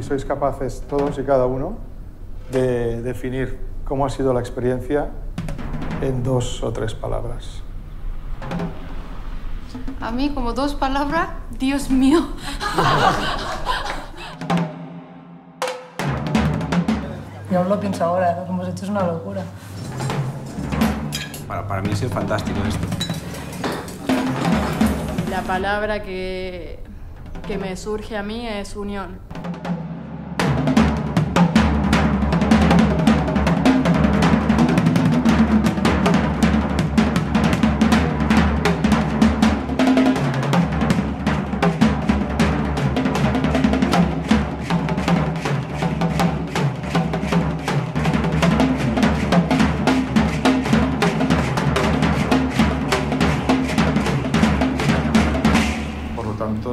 si sois capaces todos y cada uno de definir cómo ha sido la experiencia en 2 o 3 palabras. A mí, como 2 palabras, Dios mío. Yo aún lo pienso ahora, lo que hemos hecho es una locura. Para mí ha sido fantástico esto. La palabra que me surge a mí es unión.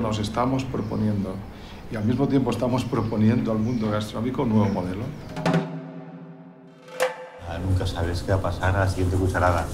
Nos estamos proponiendo y al mismo tiempo estamos proponiendo al mundo gastronómico un nuevo modelo. Nunca sabes qué va a pasar a la siguiente cucharada.